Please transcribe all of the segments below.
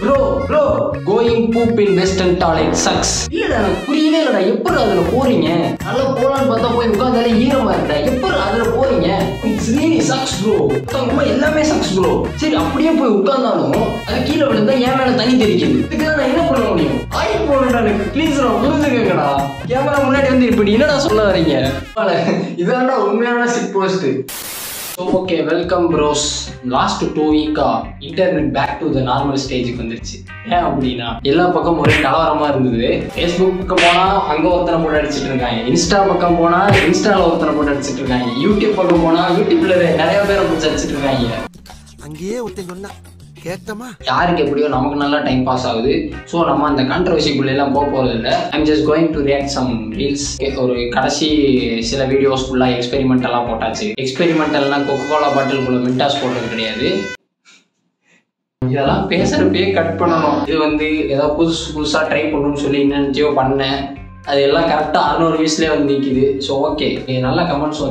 Bro, going poop in western toilet sucks. Why are you going there? It's really sucks, bro. It sucks, bro. Okay, welcome bros. Last 2 weeks, internet back to the normal stage. Facebook, Insta, YouTube, I'm just going to react some reels. Videos experimental Coca-Cola bottle. So okay, comments on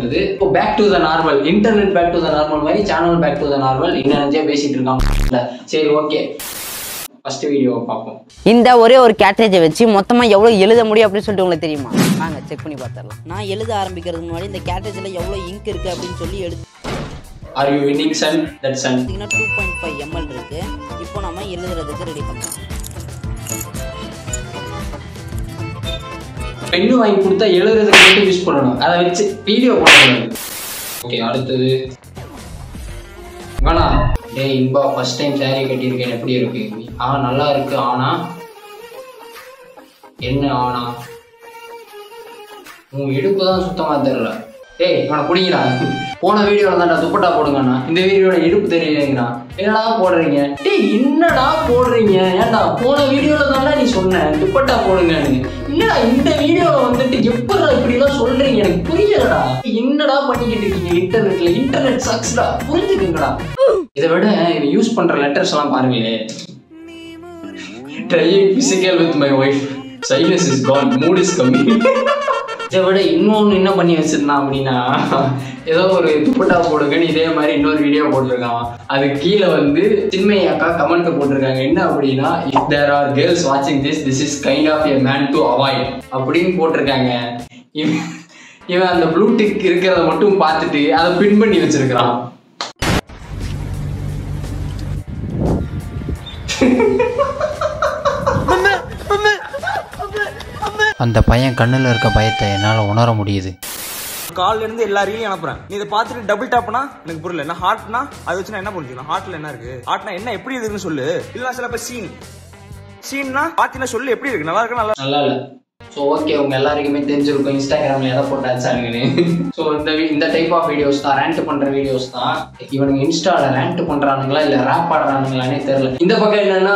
today. So back to the normal, internet back to the normal, my channel back to the normal. Okay. First video, Papa. In the warrior cartridge, Motama Yellow Yellow Muria Prisol Terima. I'm a check on Batala. Now Yellow Arm because in the cartridge Yellow Ink Captain. Are you winning, son? That's son. 2.5 ml. If one of my yellow. Video I put the yellow as a use video. Okay, Gana, hey, first time I get appear. Ana, Ana. Hey, video in the video, இந்த வீடியோல வந்துட்டு எப்பறா இப்படி எல்லாம் சொல்றீங்க எனக்கு புரியலடா என்னடா பண்ணிக்கிட்டு இருக்கீங்க இன்டர்நெட்ல இன்டர்நெட் சக்ஸ்டா புரிஞ்சுக்கங்கடா இத விட இது யூஸ் பண்ற லெட்டர்ஸ் எல்லாம் பாருங்களே trying physical with my wife silence is gone mood is coming இத விட இன்னொன்னு என்ன பண்ணி வச்சிருந்தா அப்படினா ஏதோ ஒரு துப்பட்டா போடுங்கன்னு இதே மாதிரி இன்னொரு வீடியோ போட்டுருக்கான் அது கீழ வந்து சின்மையா அக்கா கமெண்ட் போட்டுருக்காங்க என்ன அப்படினா if there are girls watching this is kind of a man to avoid அப்படினு போட்டுருக்காங்க இவன் அந்த ப்ளூ டிக் இருக்கறத மட்டும் பார்த்துட்டு அத பின் பண்ணி வச்சிருக்கான் அந்த பையன் கண்ணுல இருக்க பயத்தை என்னால உணர முடியுது கால் இருந்து எல்லா ரீலையும் அனுப்புறேன் நீ இத பாத்துட்டு டபுள் டாப்னா எனக்கு புரியல என்ன ஹார்ட்னா அது வச்சுனா என்ன புரிஞ்சுக்கலாம் ஹார்ட்ல என்ன இருக்கு ஹார்ட்னா என்ன எப்படி இருக்குன்னு சொல்லு இல்ல சிலப்ப சீன்னா பாத்தினா சொல்லு எப்படி இருக்கு நல்லா இருக்கு நல்லா இல்ல சோ ஓகே உங்க எல்லாருக்குமே தெரிஞ்சிருக்கும் இன்ஸ்டாகிராம்ல ஏதா போட்டா அனுப்புனே சோ இந்த டைப் ஆஃப் வீடியோஸ் தான் ரேண்ட் பண்ற வீடியோஸ் தான் இவங்க இன்ஸ்டால ரேண்ட் பண்றானுங்களா இல்ல ராப் பண்றானுங்களானே தெரியல இந்த பக்கம் என்னன்னா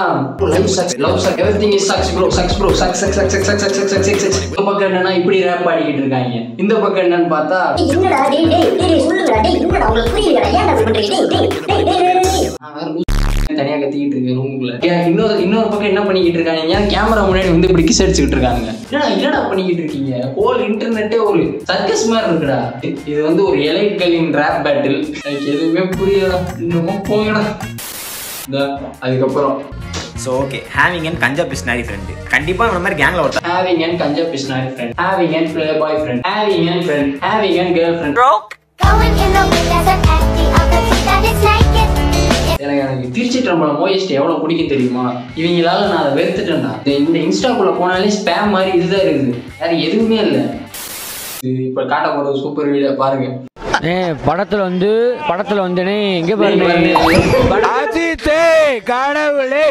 love sucks everything is sucks bro sucks bro sucks sucks sucks sucks sucks sucks sucks இந்த பக்கம் என்னன்னா இப்படி ரேப் பாடிக்கிட்டு இருக்காங்க இந்த பக்கம் என்னன்னு பார்த்தா என்னடா டேய் டேய் சொல்லுடா டேய் என்னடா உங்களுக்கு புரியலடா ஏன்டா இப்படி பண்றீங்க டேய் டேய் டேய் நான் தனியா கத்திட்டு இருக்கேன் ரூமுக்குள்ள இன்னொரு பக்கம் என்ன பண்ணிக்கிட்டு இருக்காங்க ஏன் கேமரா முன்னாடி வந்து இப்படி கிஸ் அடிச்சிட்டு இருக்காங்க என்னடா பண்ணிக்கிட்டு இருக்கீங்க ஹோல் இன்டர்நெட்டே ஒரு சர்க்கஸ் மாதிரி இருக்குடா இது வந்து ஒரு எலைட்களின் ராப் பேட்டில் எனக்கு எதுவுமே புரியல இன்னும் போங்கடா அதுக்கப்புறம் so okay having an kanja pisnari friend kandipa ivana mari gang la vartha having an kanja pisnari friend having an playboy friend having an girlfriend bro going in the wind as an acting of the sea that is naked எனக்கு Trichy ட்ரம்பள Maoist எவ்வளவு பிடிக்கும் தெரியுமா இவங்களால நான் அதை வெறுத்துட்டேன்டா இந்த இன்ஸ்டாக்குள்ள போனாலே spam மாதிரி இதுதான் இருக்குது வேற எதுவுமே இல்ல இப்ப காட்ட போற சூப்பர் வீடியோ பாருங்க படத்துல வந்து எங்க பாருங்க அஜித்தே கடவுளே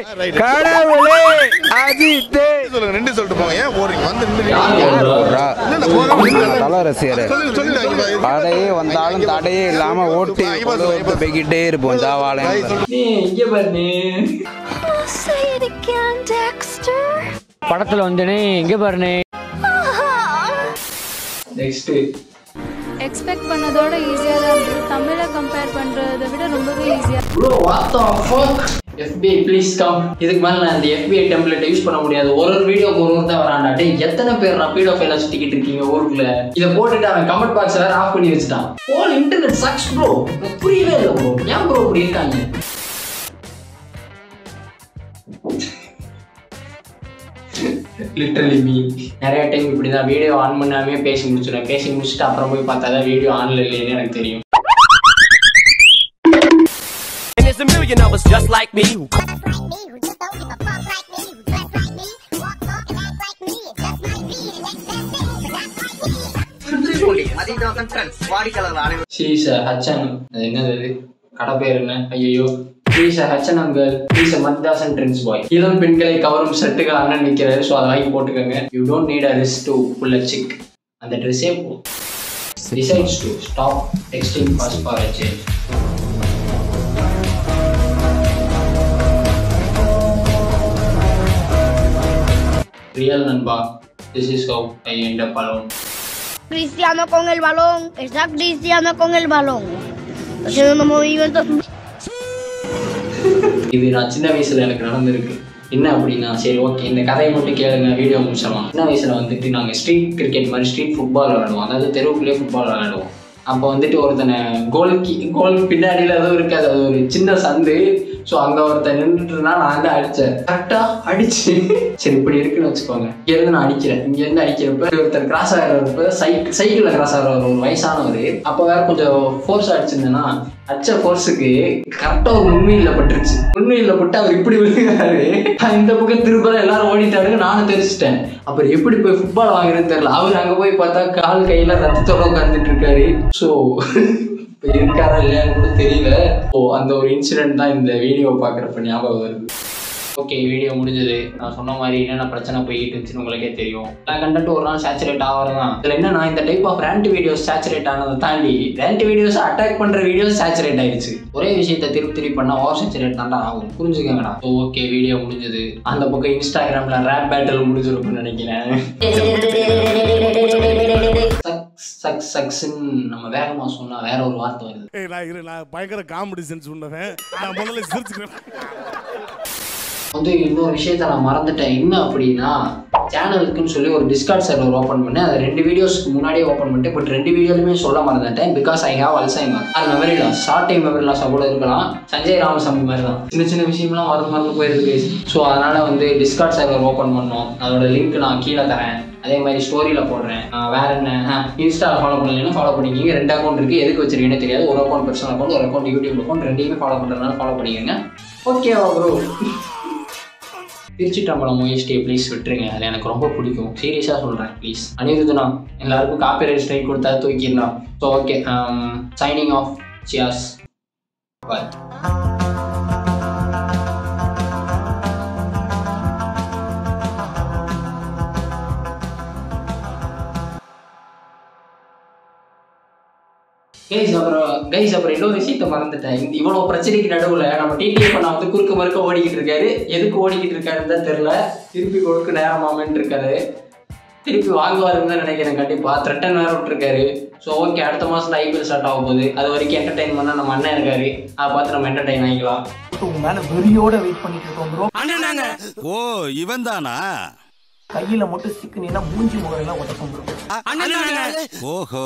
கடவுளே அஜித்தே சொல்லுங்க ரெண்டு சொல்லிட்டு போங்க ஏன் போறீங்க வந்து நின்னு தல ரசியரே பாடையே வந்தாலும் தடையே இல்லாம ஓட்டி வந்து பேகிட்டே இருப்போம் தாவாளே நீ இங்க பாருங்க படத்துல வந்து எங்க பாருங்க நெக்ஸ்ட் expect பண்ணதோட ஈஸியா தான் தமிழை கம்பேர் பண்றத விட ரொம்பவே ஈஸியா bro what the fuck fb please come இதுக்கு மேல நான் அந்த fb டெம்ப்ளேட் யூஸ் பண்ண முடியாது ஒரு வீடியோக்கு ஒரு தான் வரான்டா டேய் எத்தனை பேர் நான் பீடோஃபைலா சுத்திக்கிட்டு இருக்கீங்க ஊருக்குள்ள இத போட்டுட்டு அவன் கமெண்ட் பாக்ஸ் வேற ஆஃப் பண்ணி வச்சிட்டான் all internet sucks bro புரியவே இல்ல bro ஏன் bro இப்படி இருக்காங்க Literally me. I time video on I video on there's a million of us just like me. Who just don't give a fuck like me. Who dress like me, walk and act like me. Just like me, that's she's a Hachanam girl, she's a Maddasan Trends boy. He don't pin cover set, so I you don't need a wrist to pull a chick. And the dress decides to stop texting first for a change. Real Nanba, this is how I end up alone. Cristiano con el balón, está Cristiano con el balón. Haciendo unos movimientos. இது நான் சின்ன வயசுல எனக்கு நடந்துருக்கு. என்ன அப்படினா சரி okay இந்த கதையை மட்டும் கேளுங்க வீடியோ முடிச்சமா. சின்ன வயசுல வந்துட்டு நாங்க ஸ்ட்ரீட் கிரிக்கெட் மாதிரி ஸ்ட்ரீட் ஃபுட்பால் விளையாடுவோம். அதாவது தெருவுக்குள்ளே ஃபுட்பால் விளையாடுவோம். அப்ப வந்துட்டு ஒருத்தனை கோல் பின்னாடில ஏதோ இருக்காது அது ஒரு சின்ன சந்து. சோ அங்க ஒருத்தன் நின்னுட்டனா நான் தான் அடிச்சேன். கரெக்ட்டா அடிச்சு சரி இப்படி இருக்குன்னு வெச்சுக்கோங்க. இங்க இருந்து நான் அடிக்கிறேன். இங்க இருந்து அடிக்கிறப்ப ஒருத்தன் கிராஸ் ஆறறப்ப சைக்கிள்ல கிராஸ் ஆறறவர் ஒரு வயசானவர். அப்ப வேற கொஞ்சம் ஃபோர்ஸ் அடிச்சிருந்தனா அச்ச ஃபோர்ஸ்க்கு கரெக்ட்டா முன்னில பட்டுருச்சு. முன்னில பட்டு அவர் இப்படி விழுந்தாரு. இந்த பக்கம் திரும்ப எல்லாரும் ஓடிட்டாங்க நானும் தெரிச்சிட்டேன். அப்புறம் எப்படி போய் ஃபுட்பால் வாங்குறேன்னு தெரியல. அவர் அங்க போய் பார்த்தா கால் கையில ரத்தத்தோட உட்கார்ந்துட்டு இருக்காரு. சோ இருக்காரா இல்லையான்னு கூட தெரியல. ஸோ அந்த ஒரு இன்சிடென்ட் தான் இந்த வீடியோ பார்க்குறப்ப ஞாபகம் வருது. ஓகே வீடியோ முடிஞ்சது. நான் சொன்ன மாதிரி என்னென்ன பிரச்சனை போயிட்டு இருந்துச்சுன்னு உங்களுக்கே தெரியும். நான் கண்டென்ட் ஒரு நாள் சேச்சுரேட் ஆகிறதான். இதில் என்ன நான் இந்த type of rant videos saturate ஆனதை தாண்டி ரேண்ட் வீடியோஸ் அட்டாக் பண்ணுற வீடியோஸ் சேச்சுரேட் ஆயிடுச்சு. ஒரே விஷயத்தை திருப்பி பண்ணால் ஓவர் சேச்சுரேட் தாண்டா ஆகும். புரிஞ்சுக்கங்கடா. ஸோ ஓகே வீடியோ முடிஞ்சது. அந்த பக்கம் இன்ஸ்டாகிராமில் ரேப் பேட்டல் முடிஞ்சிருக்குன்னு நினைக்கிறேன். சக்ஸ் சக்ஸ்ன்னு நம்ம வேகமா சொன்னா வேற ஒரு வார்த்தை வருது. ஏய் நான் பயங்கர காமெடிசன் சொன்னேன். நான் முதல்ல சிரிச்சுக்கிறேன். வந்து இன்னொரு விஷயத்தை நான் மறந்துட்டேன். என்ன அப்படின்னா சேனலுக்குன்னு சொல்லி ஒரு டிஸ்கார்ட் சர்வர் ஓப்பன் பண்ணேன். அது 2 வீடியோஸ்க்கு முன்னாடியே ஓப்பன் பண்ணிட்டு பட் 2 வீடியோலுமே சொல்ல மறந்துட்டேன். Because I have Alzheimer. அது memory loss short time memory loss கூட இருக்கலாம். சஞ்சய் ராமசாமி மாதிரி தான் சின்ன சின்ன விஷயம்லாம் மறந்து போயிருக்கு. ஸோ அதனால வந்து டிஸ்கார்ட் சர்வர் ஓப்பன் பண்ணோம். அதோட லிங்க் நான் கீழே தரேன். அதே மாதிரி ஸ்டோரியில போடுறேன். வேற என்ன இன்ஸ்டா ஃபாலோ பண்ணலன்னா ஃபாலோ பண்ணிக்கிங்க. 2 அக்கௌண்ட் இருக்கு. எதுக்கு வச்சிருக்கீங்கன்னு தெரியாது. ஒரு அக்கௌண்ட் பர்சனல் அக்கௌண்ட், ஒரு அக்கௌண்ட் யூடியூப் அக்கௌண்ட். ரெண்டையுமே ஃபாலோ பண்றதுனால ஃபாலோ பண்ணிக்கோங்க. ஓகேவா ப்ரோ? திருச்சிட்டம்பலம் மோயஸ்டியை ப்ளீஸ் விட்டுருங்க. அதில் எனக்கு ரொம்ப பிடிக்கும். சீரியஸாக சொல்கிறேன் ப்ளீஸ். அனிருதுண்ணா எல்லாருக்கும் காப்பிரைட் ஸ்ட்ரைக் கொடுத்தா தூக்கிடலாம். So okay signing off. சியாஸ் பாய். கைஸ் அப்புறம் இன்னொரு விஷயத்த மறந்துட்டேன். இவ்வளோ பிரச்சனைக்கு நடுவில் நம்ம டிடிஎஃப் நான் வந்து குறுக்க மறுக்க ஓடிக்கிட்டு இருக்காரு. எதுக்கு ஓடிக்கிட்டு இருக்காருன்னு தான் தெரியல. திருப்பி கொடுக்க நேரமாமேன்னு இருக்காரு. திருப்பி வாங்குவாருன்னு தான் நினைக்கிறேன். கண்டிப்பாக த்ரெட்டன் வேறு விட்டுருக்காரு. ஸோ ஓகே அடுத்த மாதம் ஐபிஎல் ஸ்டார்ட் ஆகும் போது அது வரைக்கும் என்டர்டைன் பண்ணால் நம்ம அண்ணன் இருக்காரு. அதை பார்த்து நம்ம என்டர்டைன் ஆகிக்கலாம். உங்க மேலே வெறியோட வெயிட் பண்ணிட்டு இருக்கோம். ஓ இவன் தானா? கையில மட்டும் சிக்கனா மூஞ்சி முகரெல்லாம் உடப்போம். ஓஹோ.